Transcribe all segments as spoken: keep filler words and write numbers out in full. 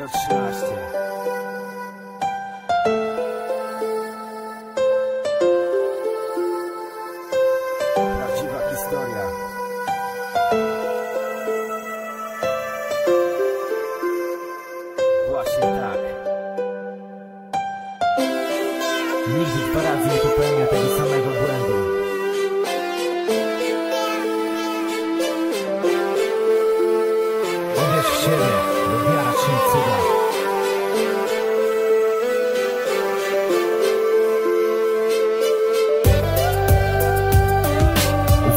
zero trzynaście.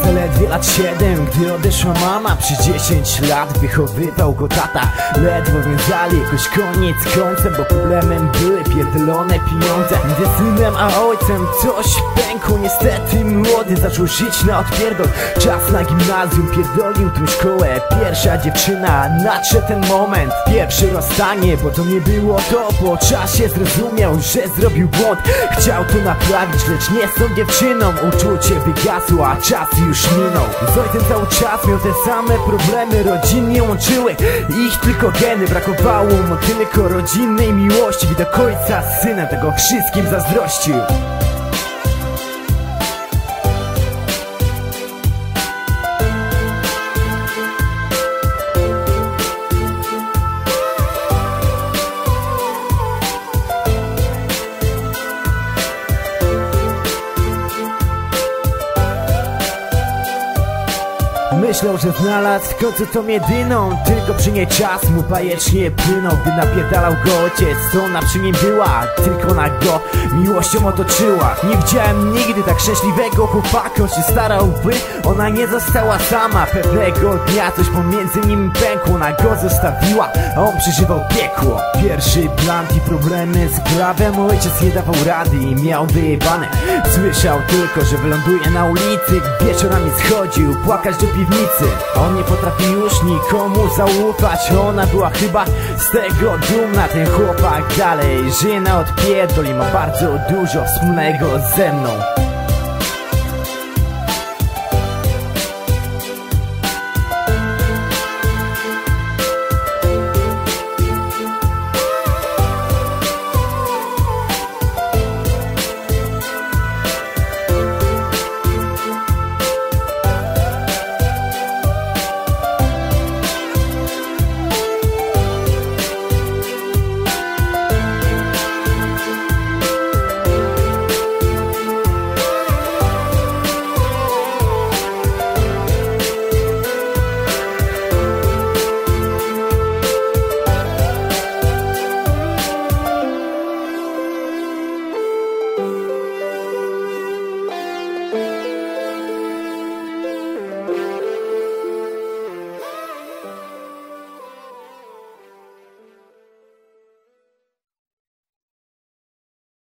Zaledwie lat siedem, gdy odeszła mama, przy dziesięć lat wychowywał go tata. Ledwo wiązali jakoś koniec końcem, bo problemem były pierdolone pieniądze. Między synem a ojcem coś pękło, niestety młody zaczął żyć na odpierdol. Czas na gimnazjum, pierdolił tą szkołę, pierwsza dziewczyna, nadszedł ten moment. Pierwsze rozstanie, bo to nie było to, po czasie zrozumiał, że zrobił błąd. Chciał to naprawić, lecz nie z tą dziewczyną, uczucie wygasło, a czas już minął. Z ojcem cały czas miał te same problemy, rodziny łączyły ich tylko geny, brakowało mu tylko rodzinnej miłości. Widok ojca z synem tego wszystkim zazdrościł. Myślał, że znalazł w końcu tą jedyną, tylko przy niej czas mu bajecznie płynął. Gdy napierdalał go ojciec, to ona przy nim była, tylko ona go miłością otoczyła. Nie widziałem nigdy tak szczęśliwego chłopaka, on się starał, by ona nie została sama. Pewnego dnia coś pomiędzy nim pękło, ona go zostawiła, a on przeżywał piekło. Pierwszy blant i problemy z prawem, ojciec nie dawał rady i miał wyjebane. Słyszał tylko, że wyląduje na ulicy, wieczorami schodził płakać do piwnicy. On nie potrafi już nikomu zaufać, ona była chyba z tego dumna. Ten chłopak dalej żyje na odpierdol i ma bardzo dużo wspólnego ze mną.